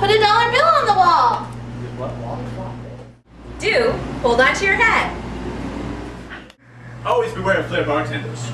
wall. Put $1 bill on the wall. What wall? Do hold on to your head. Always beware of flair bartenders.